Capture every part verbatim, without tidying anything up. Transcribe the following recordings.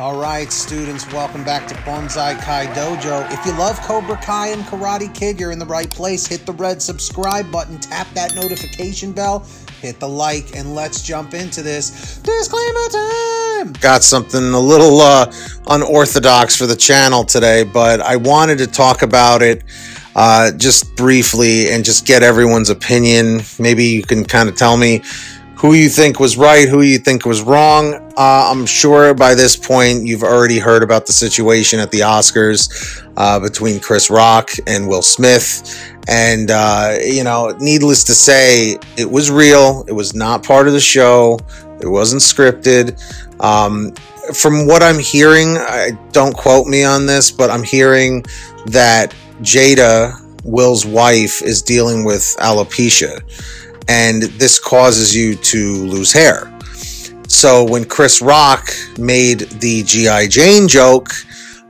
All right, students, welcome back to Bonsai Kai Dojo. If you love Cobra Kai and Karate Kid, you're in the right place. Hit the red subscribe button, tap that notification bell, hit the like, and let's jump into this disclaimer time. Got something a little uh, unorthodox for the channel today, but I wanted to talk about it uh, just briefly and just get everyone's opinion. Maybe you can kind of tell me who you think was right, who you think was wrong. Uh, I'm sure by this point you've already heard about the situation at the Oscars uh, between Chris Rock and Will Smith. And, uh, you know, needless to say, it was real. It was not part of the show. It wasn't scripted. Um, from what I'm hearing, I, don't quote me on this, but I'm hearing that Jada, Will's wife, is dealing with alopecia, and this causes you to lose hair. So when Chris Rock made the G I Jane joke,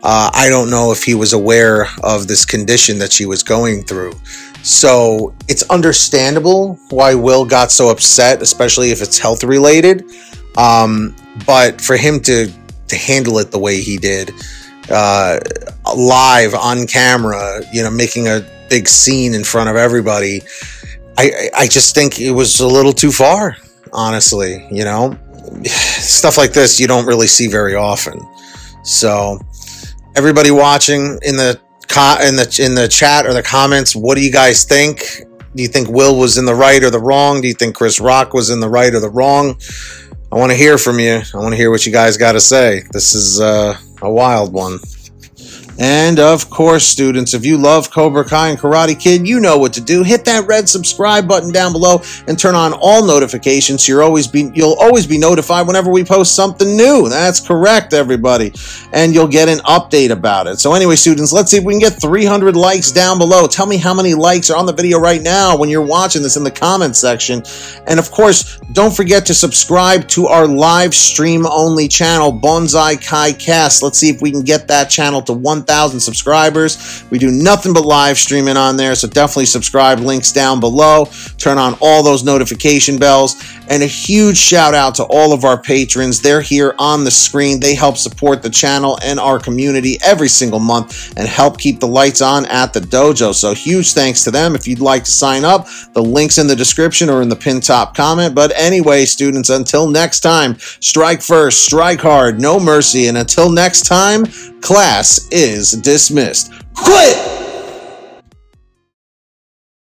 uh, I don't know if he was aware of this condition that she was going through. So it's understandable why Will got so upset, especially if it's health related. Um, but for him to, to handle it the way he did, uh, live on camera, you know, making a big scene in front of everybody, I, I just think it was a little too far, honestly. You know, stuff like this you don't really see very often. So, everybody watching in the in the in the chat or the comments, what do you guys think? Do you think Will was in the right or the wrong? Do you think Chris Rock was in the right or the wrong? I want to hear from you. I want to hear what you guys got to say. This is uh, a wild one. And of course, students, if you love Cobra Kai and Karate Kid, you know what to do. Hit that red subscribe button down below and turn on all notifications so you're always be, you'll always be notified whenever we post something new. That's correct, everybody. And you'll get an update about it. So anyway, students, let's see if we can get three hundred likes down below. Tell me how many likes are on the video right now when you're watching this in the comments section. And of course, don't forget to subscribe to our live stream only channel, Bonsai Kai Cast. Let's see if we can get that channel to one thousand subscribers. We do nothing but live streaming on there, so definitely subscribe. Links down below. Turn on all those notification bells. And a huge shout out to all of our patrons. They're here on the screen. They help support the channel and our community every single month and help keep the lights on at the dojo. So huge thanks to them. If you'd like to sign up, the link's in the description or in the pin top comment. But anyway, students, until next time, strike first, strike hard, no mercy. And until next time, class is dismissed. Quit!